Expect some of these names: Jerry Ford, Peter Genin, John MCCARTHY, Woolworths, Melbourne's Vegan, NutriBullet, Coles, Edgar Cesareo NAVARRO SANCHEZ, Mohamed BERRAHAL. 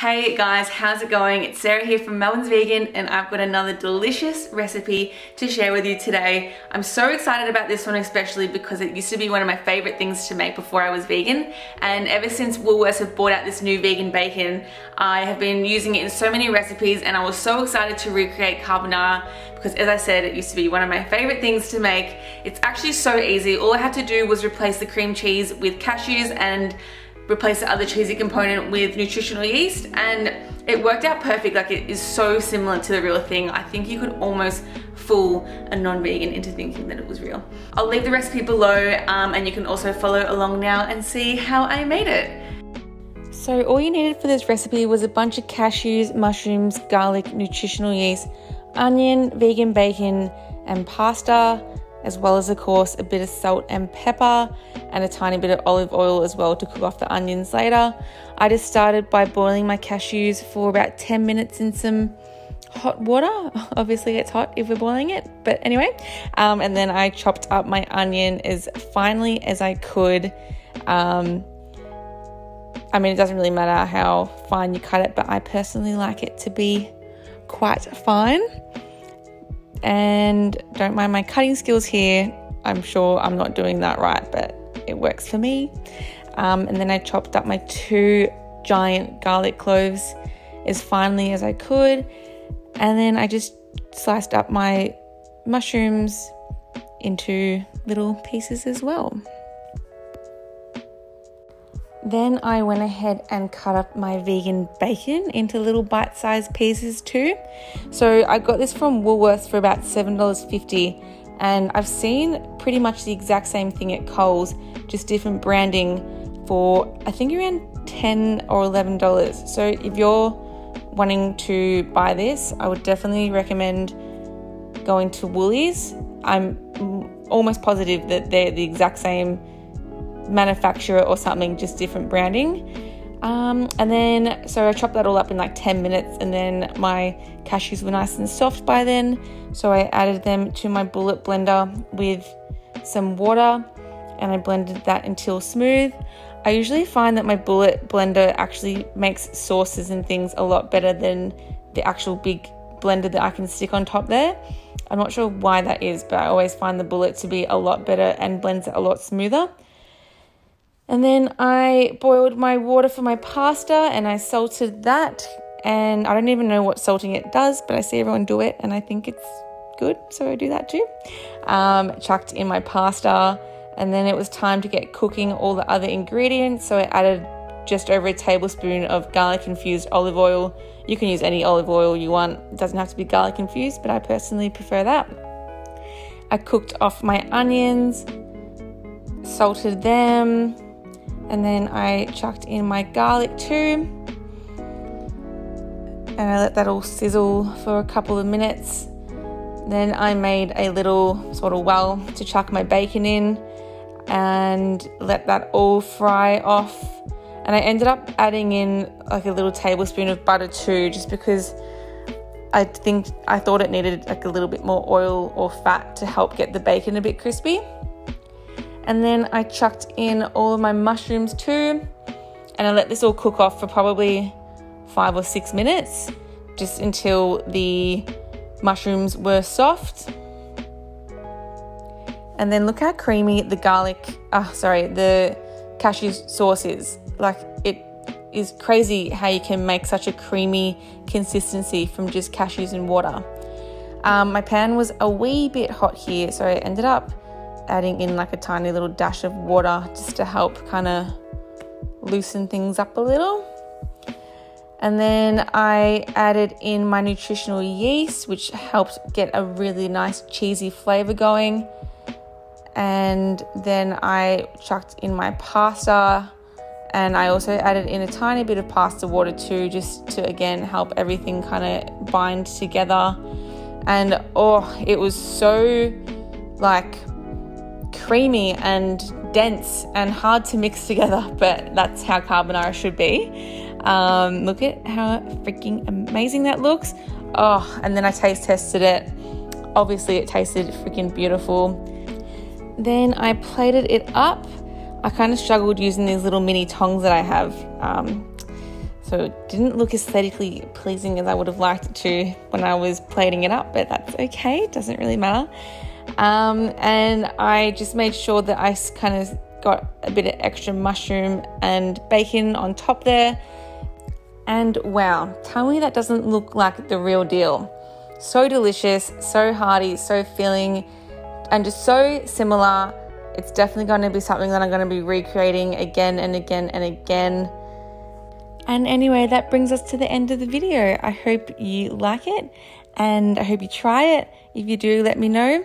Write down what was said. Hey guys, how's it going? It's Sarah here from Melbourne's Vegan and I've got another delicious recipe to share with you today. I'm so excited about this one especially because it used to be one of my favorite things to make before I was vegan, and ever since Woolworths have brought out this new vegan bacon, I have been using it in so many recipes and I was so excited to recreate carbonara because, as I said, it used to be one of my favorite things to make. It's actually so easy. All I had to do was replace the cream cheese with cashews and replace the other cheesy component with nutritional yeast, and it worked out perfect. Like, it is so similar to the real thing. I think you could almost fool a non-vegan into thinking that it was real. I'll leave the recipe below and you can also follow along now and see how I made it. So all you needed for this recipe was a bunch of cashews, mushrooms, garlic, nutritional yeast, onion, vegan bacon and pasta, as well as, of course, a bit of salt and pepper and a tiny bit of olive oil as well to cook off the onions later. I just started by boiling my cashews for about 10 minutes in some hot water. Obviously it's hot if we're boiling it, but anyway. And then I chopped up my onion as finely as I could. I mean, it doesn't really matter how fine you cut it, but I personally like it to be quite fine. And don't mind my cutting skills here. I'm sure I'm not doing that right, but it works for me. And then I chopped up my two giant garlic cloves as finely as I could. And then I just sliced up my mushrooms into little pieces as well. Then I went ahead and cut up my vegan bacon into little bite-sized pieces too. So I got this from Woolworths for about $7.50, and I've seen pretty much the exact same thing at Coles, just different branding, for I think around $10 or $11. So if you're wanting to buy this, I would definitely recommend going to Woolies. I'm almost positive that they're the exact same manufacturer or something, just different branding. And then so I chopped that all up in like 10 minutes, and then my cashews were nice and soft by then, so I added them to my bullet blender with some water and I blended that until smooth. I usually find that my bullet blender actually makes sauces and things a lot better than the actual big blender that I can stick on top there. I'm not sure why that is, but I always find the bullet to be a lot better and blends it a lot smoother. And then I boiled my water for my pasta and I salted that, and I don't even know what salting it does, but I see everyone do it and I think it's good, so I do that too. Chucked in my pasta, and then it was time to get cooking all the other ingredients. So I added just over a tablespoon of garlic infused olive oil. You can use any olive oil you want. It doesn't have to be garlic infused, but I personally prefer that. I cooked off my onions, salted them, and then I chucked in my garlic too, and I let that all sizzle for a couple of minutes. Then I made a little sort of well to chuck my bacon in and let that all fry off. And I ended up adding in like a little tablespoon of butter too, just because I thought it needed like a little bit more oil or fat to help get the bacon a bit crispy. And then I chucked in all of my mushrooms too, and I let this all cook off for probably 5 or 6 minutes, just until the mushrooms were soft. And then look how creamy the cashew sauce is. Like, it is crazy how you can make such a creamy consistency from just cashews and water. My pan was a wee bit hot here, so I ended up adding in like a tiny little dash of water just to help kind of loosen things up a little. And then I added in my nutritional yeast, which helped get a really nice cheesy flavor going. And then I chucked in my pasta, and I also added in a tiny bit of pasta water too, just to again help everything kind of bind together. And oh, it was so like creamy and dense and hard to mix together, but that's how carbonara should be. Look at how freaking amazing that looks. Oh, and then I taste tested it. Obviously it tasted freaking beautiful. Then I plated it up. I kind of struggled using these little mini tongs that I have. So it didn't look aesthetically pleasing as I would have liked it to when I was plating it up, but that's okay. It doesn't really matter. And I just made sure that I kind of got a bit of extra mushroom and bacon on top there. And wow, tell me that doesn't look like the real deal. So delicious, so hearty, so filling, and just so similar. It's definitely going to be something that I'm going to be recreating again and again and again. And anyway, that brings us to the end of the video. I hope you like it and I hope you try it. If you do, let me know